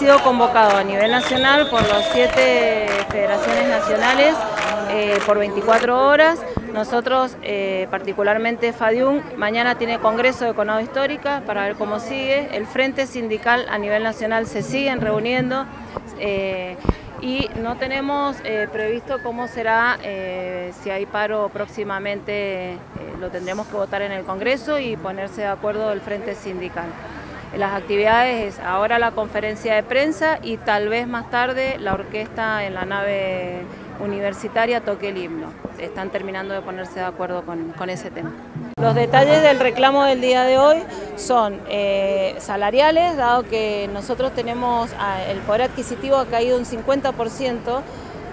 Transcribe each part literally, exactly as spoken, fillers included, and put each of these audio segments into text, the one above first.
sido convocado a nivel nacional por las siete federaciones nacionales eh, por veinticuatro horas. Nosotros, eh, particularmente Fadiún, mañana tiene congreso de Conadu Histórica para ver cómo sigue. El Frente Sindical a nivel nacional se siguen reuniendo eh, y no tenemos eh, previsto cómo será, eh, si hay paro próximamente, eh, lo tendremos que votar en el congreso y ponerse de acuerdo el Frente Sindical. Las actividades es ahora la conferencia de prensa y tal vez más tarde la orquesta en la nave universitaria toque el himno. Están terminando de ponerse de acuerdo con, con ese tema. Los detalles del reclamo del día de hoy son eh, salariales, dado que nosotros tenemos, el poder adquisitivo ha caído un cincuenta por ciento,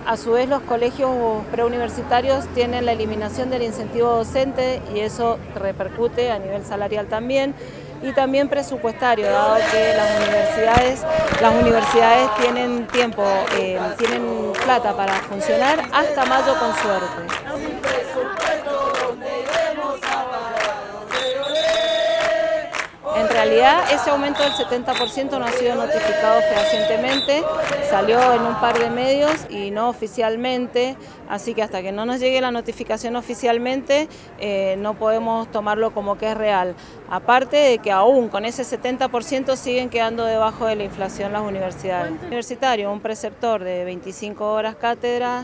a su vez los colegios preuniversitarios tienen la eliminación del incentivo docente y eso repercute a nivel salarial también, y también presupuestario, dado que las universidades, las universidades tienen tiempo, eh, tienen plata para funcionar hasta mayo con suerte. En realidad ese aumento del setenta por ciento no ha sido notificado fehacientemente, salió en un par de medios y no oficialmente, así que hasta que no nos llegue la notificación oficialmente eh, no podemos tomarlo como que es real. Aparte de que aún con ese setenta por ciento siguen quedando debajo de la inflación las universidades. ¿Cuánto? Universitario, un preceptor de veinticinco horas cátedra,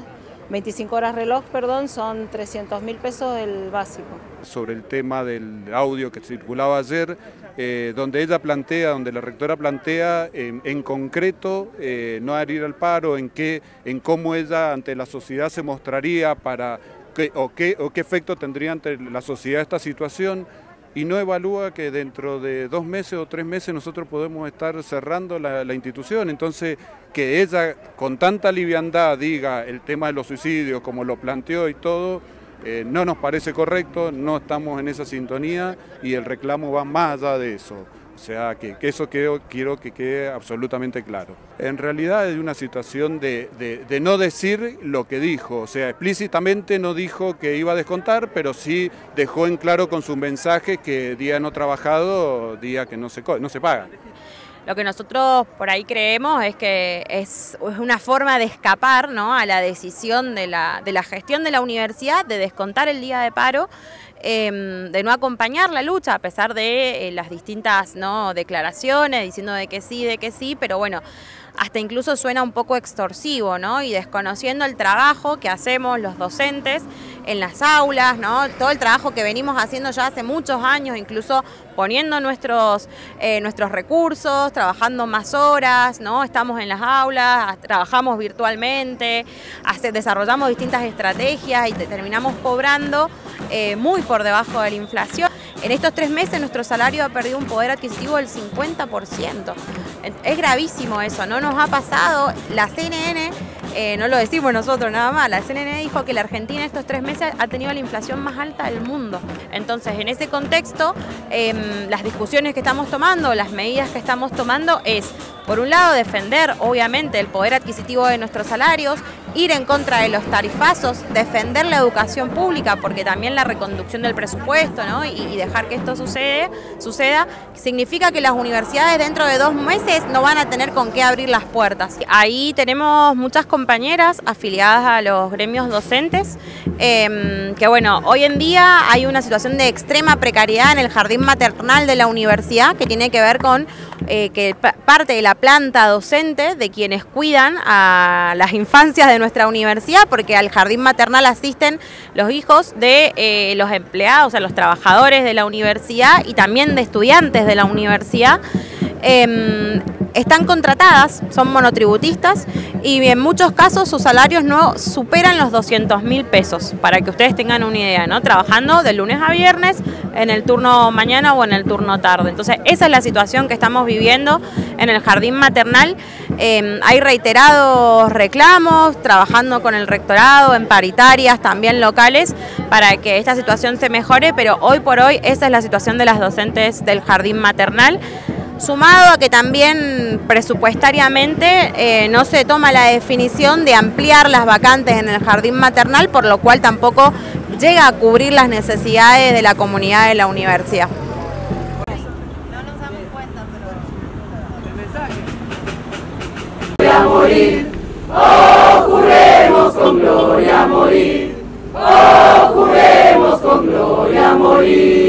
veinticinco horas reloj, perdón, son trescientos mil pesos el básico. Sobre el tema del audio que circulaba ayer, eh, donde ella plantea, donde la rectora plantea eh, en concreto eh, no adherir al paro, en qué, en cómo ella ante la sociedad se mostraría para qué, o, qué, o qué efecto tendría ante la sociedad esta situación, y no evalúa que dentro de dos meses o tres meses nosotros podemos estar cerrando la, la institución. Entonces, que ella con tanta liviandad diga el tema de los suicidios como lo planteó y todo, eh, no nos parece correcto, no estamos en esa sintonía y el reclamo va más allá de eso. O sea, que, que eso quiero, quiero que quede absolutamente claro. En realidad es una situación de, de, de no decir lo que dijo, o sea, explícitamente no dijo que iba a descontar, pero sí dejó en claro con sus mensajes que día no trabajado, día que no se, no se paga. Lo que nosotros por ahí creemos es que es una forma de escapar, ¿no?, a la decisión de la, de la gestión de la universidad de descontar el día de paro, eh, de no acompañar la lucha, a pesar de eh, las distintas, ¿no?, declaraciones, diciendo de que sí, de que sí, pero bueno, hasta incluso suena un poco extorsivo, ¿no?, y desconociendo el trabajo que hacemos los docentes en las aulas, ¿no?, todo el trabajo que venimos haciendo ya hace muchos años, incluso poniendo nuestros, eh, nuestros recursos, trabajando más horas, ¿no?, estamos en las aulas, trabajamos virtualmente, hace, desarrollamos distintas estrategias y terminamos cobrando eh, muy por debajo de la inflación. En estos tres meses nuestro salario ha perdido un poder adquisitivo del cincuenta por ciento. Es gravísimo eso, ¿no? Nos ha pasado, la C N N, eh, no lo decimos nosotros nada más, la C N N dijo que la Argentina estos tres meses ha tenido la inflación más alta del mundo. Entonces, en ese contexto, eh, las discusiones que estamos tomando, las medidas que estamos tomando es, por un lado, defender, obviamente, el poder adquisitivo de nuestros salarios, ir en contra de los tarifazos, defender la educación pública, porque también la reconducción del presupuesto, ¿no?, y dejar que esto sucede, suceda, significa que las universidades dentro de dos meses no van a tener con qué abrir las puertas. Ahí tenemos muchas compañeras afiliadas a los gremios docentes, eh, que bueno, hoy en día hay una situación de extrema precariedad en el jardín maternal de la universidad, que tiene que ver con eh, que parte de la planta docente, de quienes cuidan a las infancias de nuestra universidad, porque al jardín maternal asisten los hijos de eh, los empleados, o sea, los trabajadores de la universidad y también de estudiantes de la universidad, eh, están contratadas, son monotributistas y en muchos casos sus salarios no superan los doscientos mil pesos, para que ustedes tengan una idea, ¿no?, trabajando de lunes a viernes en el turno mañana o en el turno tarde. Entonces esa es la situación que estamos viviendo en el jardín maternal. Eh, hay reiterados reclamos, trabajando con el rectorado, en paritarias también locales, para que esta situación se mejore, pero hoy por hoy esa es la situación de las docentes del jardín maternal. Sumado a que también presupuestariamente eh, no se toma la definición de ampliar las vacantes en el jardín maternal, por lo cual tampoco llega a cubrir las necesidades de la comunidad de la universidad. No nos damos cuenta, pero el mensaje. morir, oh, juremos con gloria morir, oh, juremos con gloria morir.